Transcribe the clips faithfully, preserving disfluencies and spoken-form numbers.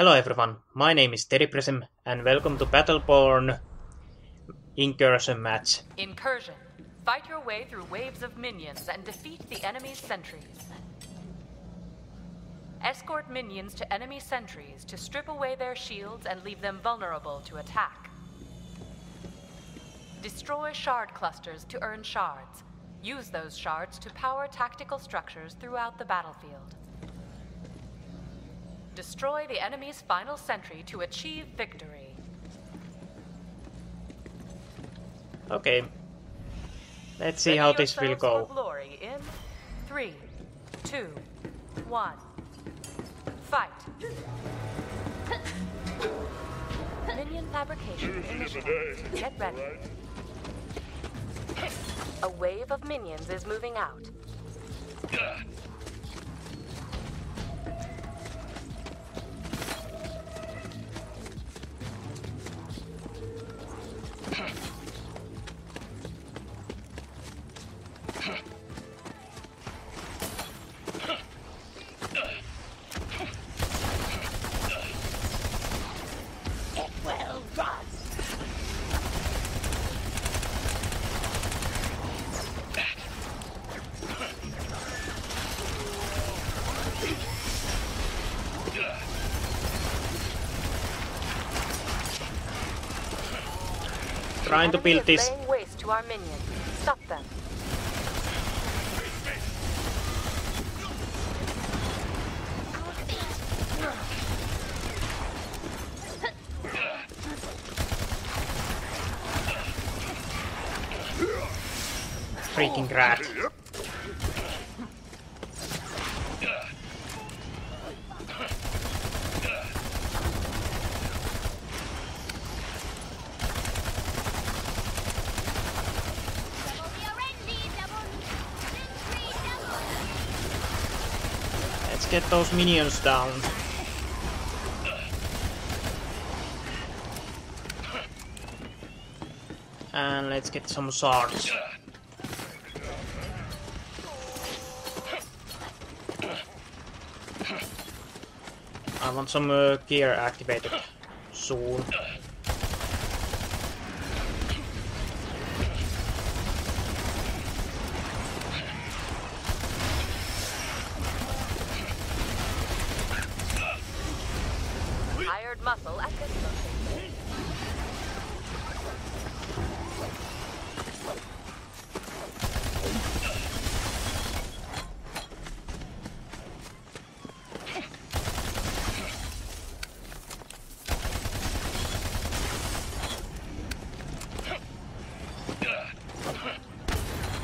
Hello everyone, my name is Steady Prism and welcome to Battleborn Incursion match. Incursion. Fight your way through waves of minions and defeat the enemy's sentries. Escort minions to enemy sentries to strip away their shields and leave them vulnerable to attack. Destroy shard clusters to earn shards. Use those shards to power tactical structures throughout the battlefield. Destroy the enemy's final sentry to achieve victory. Okay. Let's see how this will go. Glory in three, two, one. Fight. Minion fabrication initiated. Get ready. Right. A wave of minions is moving out. Yeah. Trying to build this. Laying waste to our minions. Stop them. Freaking rat. Get those minions down. And let's get some swords. I want some uh, gear activated soon. Muscle at this location.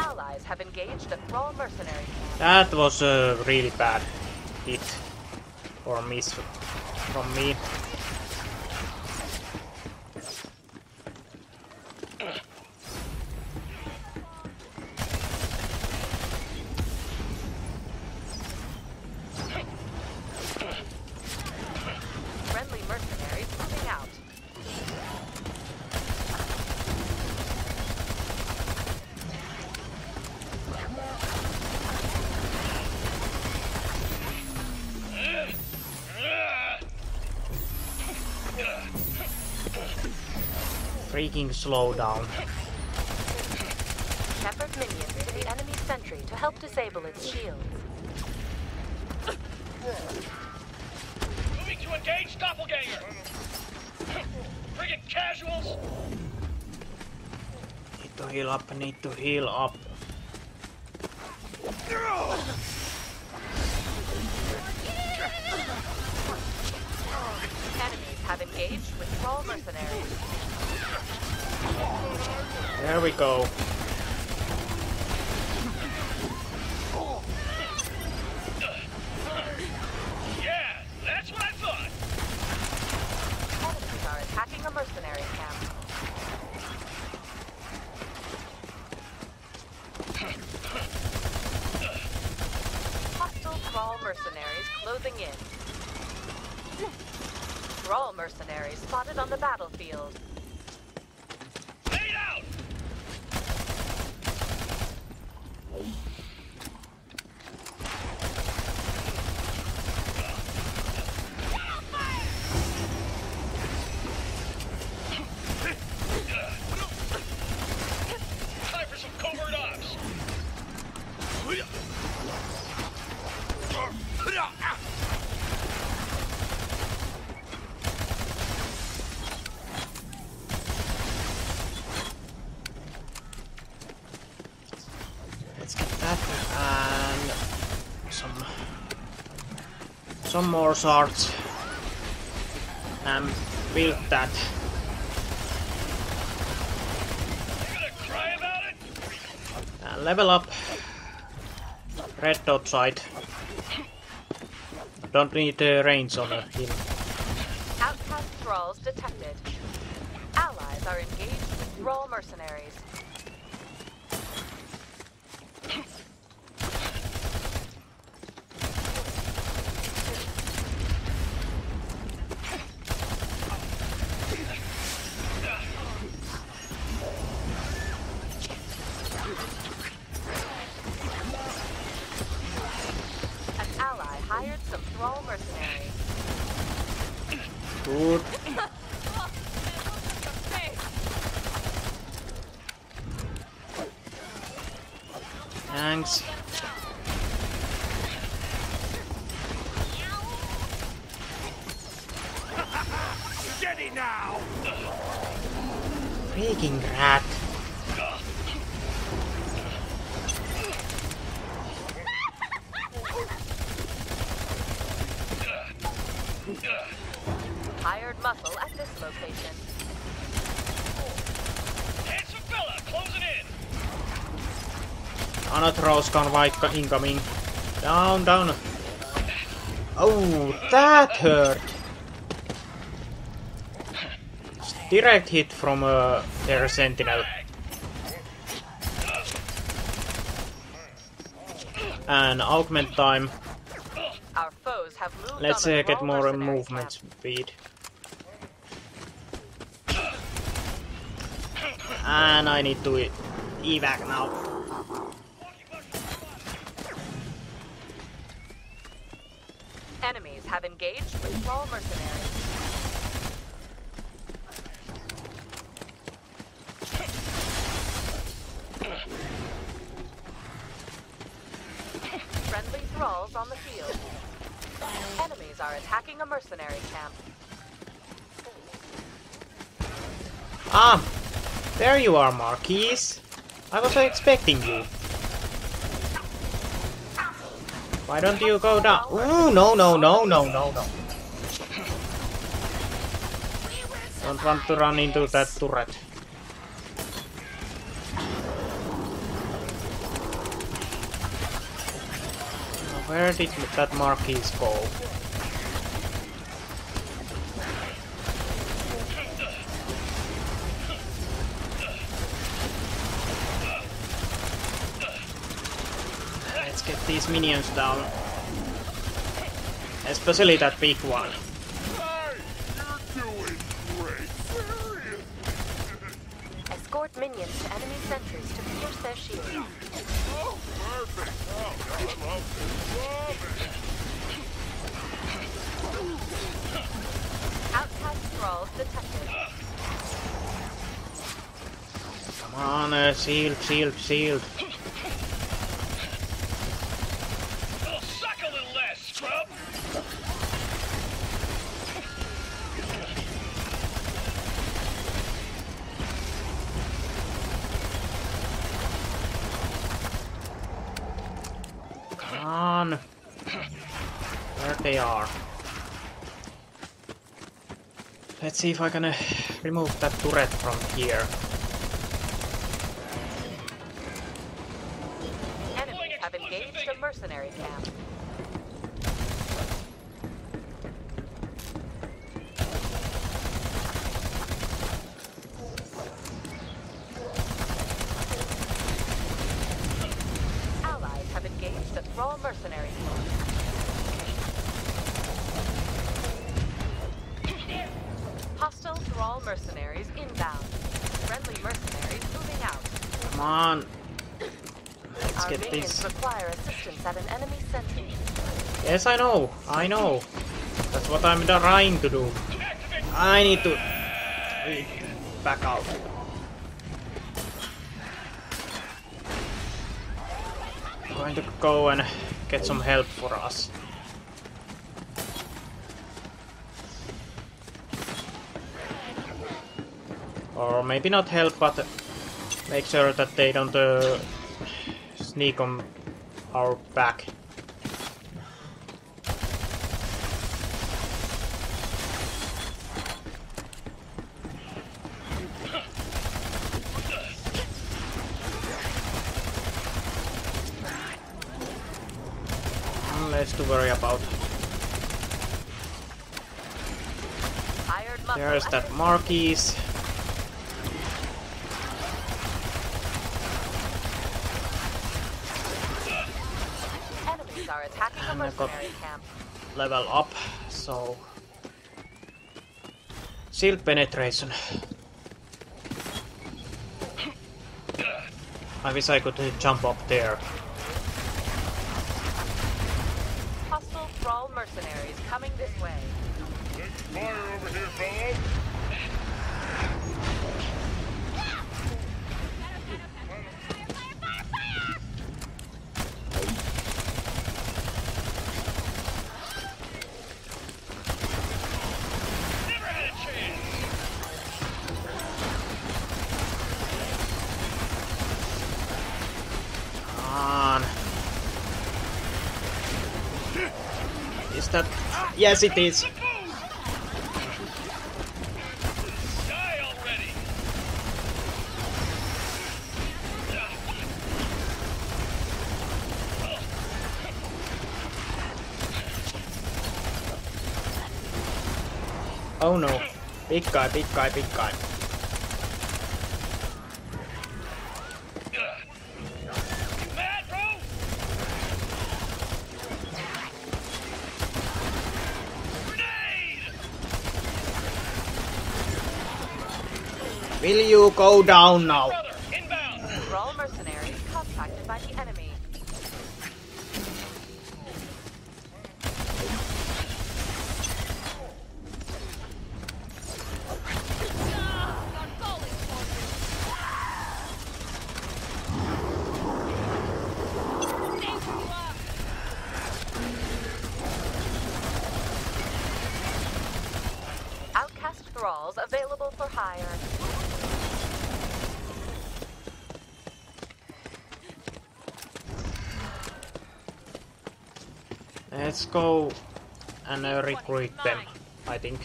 Allies have engaged a thrall mercenary. That was a really bad hit or miss from me. Freaking slow down. Shepherd minions to the enemy sentry to help disable its shields. Moving to engage Doppelganger! Friggin' casuals! Need to heal up, need to heal up. Enemies have engaged with thrall mercenaries. There we go. Yeah, that's what I thought. Enemies are attacking a mercenary camp. Hostile thrall mercenaries closing in. Thrall mercenaries spotted on the battlefield. some more shards and build that. And level up red dot side. Don't need uh, range on him. Outcast thralls detected. Allies are engaged with thrall mercenaries. Good. Thanks. Steady now. Freaking rat. Hired muscle at this location. Handsome fella, closing in. Anat rauskaan vaikka incoming. Down, down. Oh, that hurt. Direct hit from uh, their sentinel. And augment time. Our foes have moved. Let's uh, get more movement speed. And I need to evac now. Enemies have engaged with small mercenaries. Friendly thralls on the field. Enemies are attacking a mercenary camp. Ah! There you are, Marquis. I was expecting you. Why don't you go down? Ooh, no, no, no, no, no, no. Don't want to run into that turret. Where did that Marquis go? Get these minions down. Especially that big one. Hey, you're doing great. Escort minions to enemy sentries to pierce their shields. Oh, perfect. Oh, I love this. Outcast thralls detected. Come on, uh, shield, shield, shield. They are. Let's see if I can uh, remove that turret from here. Enemies have engaged a mercenary camp. Allies have engaged a thrall mercenary camp. Hostile thrall mercenaries inbound. Friendly mercenaries moving out. Come on. Let's Our get these. Require assistance at an enemy sentry. Yes, I know. I know. That's what I'm trying to do. I need to back out. I'm going to go and get some help for us. Or maybe not help, but make sure that they don't uh, sneak on our back. to worry about. There's that Marquis. And I got level up, so shield penetration. I wish I could jump up there. Hostile thrall mercenaries coming this way. There's fire over here, fellas. Yes, it is. Oh no. Big guy, big guy, big guy. Will you go down now? All mercenaries contacted by the enemy. Outcast thralls available for hire. Let's go and uh, recruit them, I think.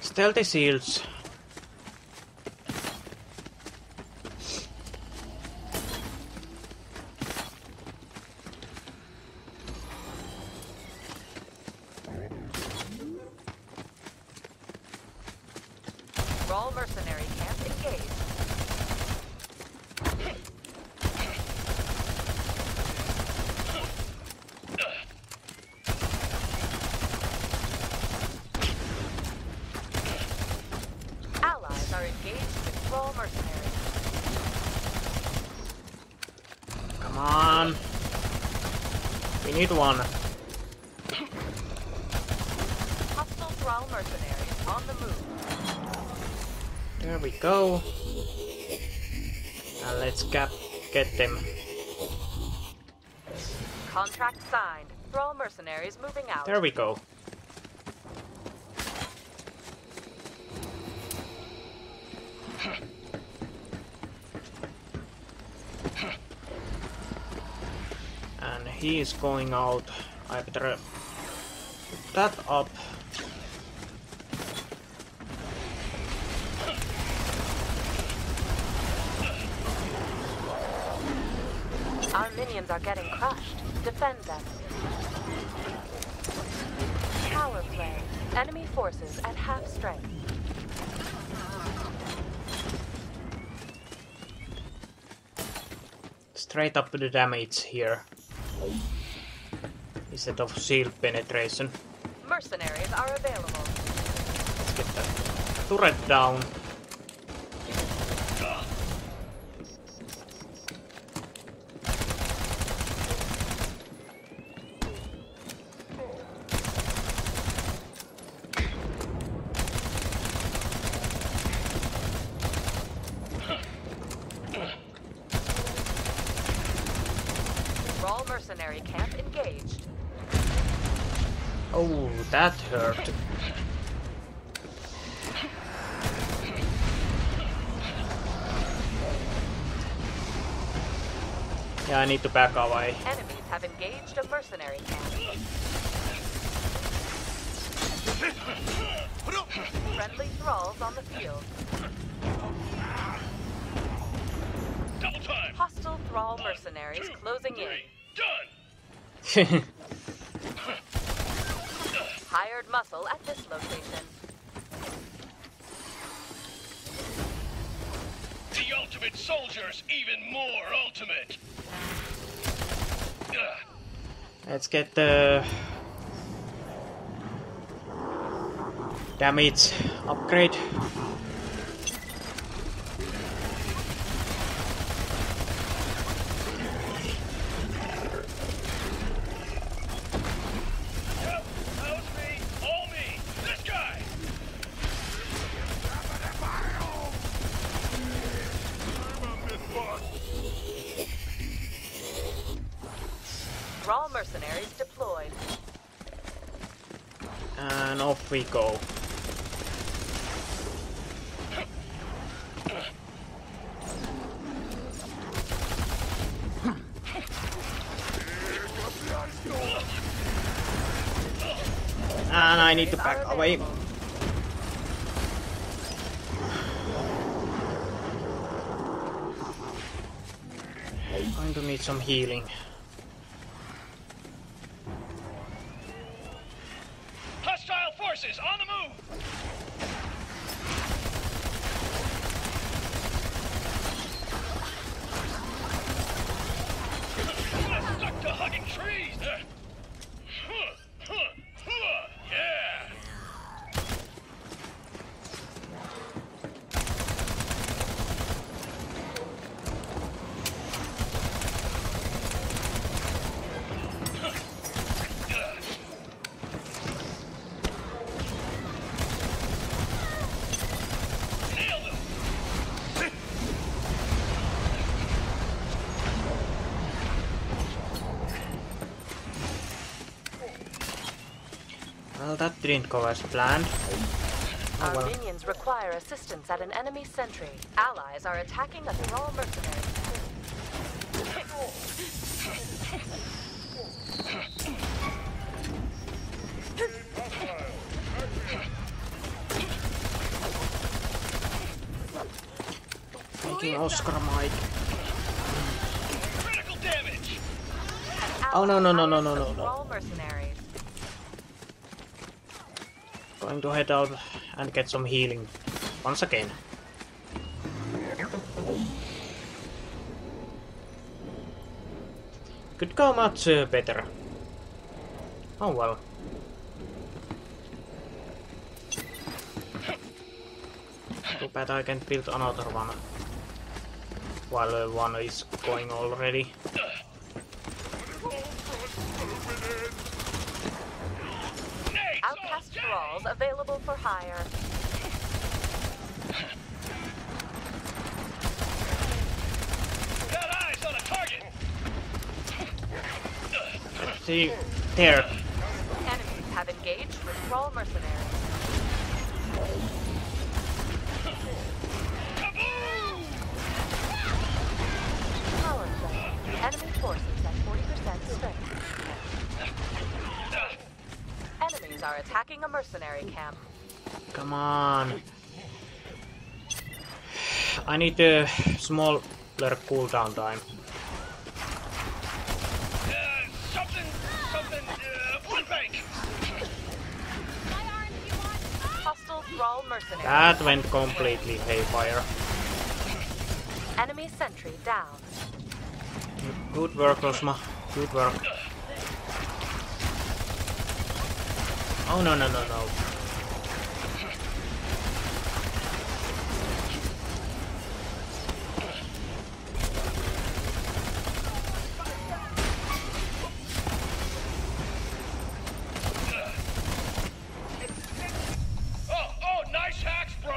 Stealthy shields. All mercenary camp engaged. Come on. We need one. Hostile thrall mercenaries on the move. There we go. Now let's cap get them. Contract signed. Thrall mercenaries moving out. There we go. And he is going out. I better put that up. Our minions are getting crushed. Defend them. Power play. Enemy forces at half strength. Straight up to the damage here, instead of shield penetration. Mercenaries are available. Let's get that turret down. Mercenary camp engaged. Oh, that hurt. Yeah, I need to back away. Enemies have engaged a mercenary camp. Friendly thralls on the field. Double time. Hostile thrall mercenaries closing in. Hired muscle at this location. The ultimate soldier's even more ultimate. Let's get the damage upgrade. We go. And I need to back away. I'm going to need some healing. That didn't go as planned. Oh, well. Our minions require assistance at an enemy sentry. Allies are attacking a thrall mercenary. Taking Oscar Mike. Critical damage. Oh no no no no no no no. Going to head out and get some healing once again. Could go much uh, better. Oh well. Too bad I can't build another one while uh, one is going already. Available for hire. Got eyes on a target. Let's see there. Enemies have engaged with thrall mercenaries. Power play. Enemy forces at forty percent strength. Enemies are attacking a mercenary camp. Come on. I need a smaller cooldown time. Uh, something, something, uh, food bank. Hostile thrall mercenary. That went completely haywire. Enemy sentry down. Good work, Osma. Good work. Oh no no no no. Oh, oh, nice hacks, bro.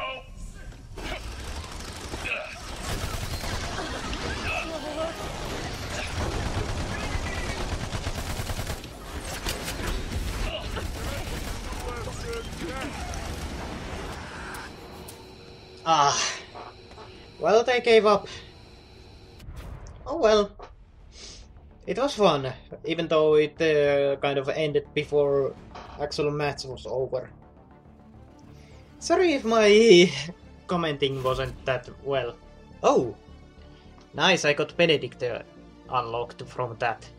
Ah, well, they gave up. Oh well, it was fun, even though it uh, kind of ended before actual match was over. Sorry if my commenting wasn't that well. Oh, nice, I got Benedict uh, unlocked from that.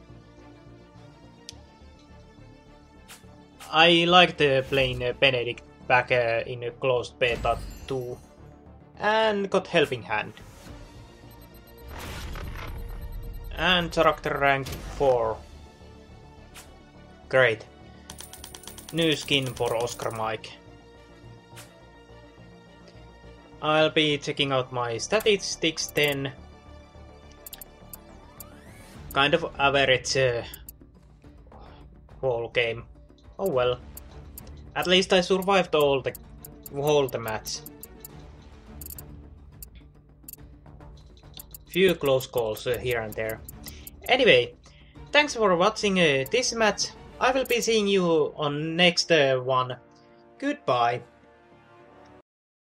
I liked uh, playing uh, Benedict back uh, in uh, closed beta two, and got helping hand. And character rank four. Great. New skin for Oscar Mike. I'll be checking out my statistics then. Kind of average uh, whole game. Oh well. At least I survived all the whole the match. Few close calls uh, here and there. Anyway, thanks for watching uh, this match. I will be seeing you on next uh, one. Goodbye.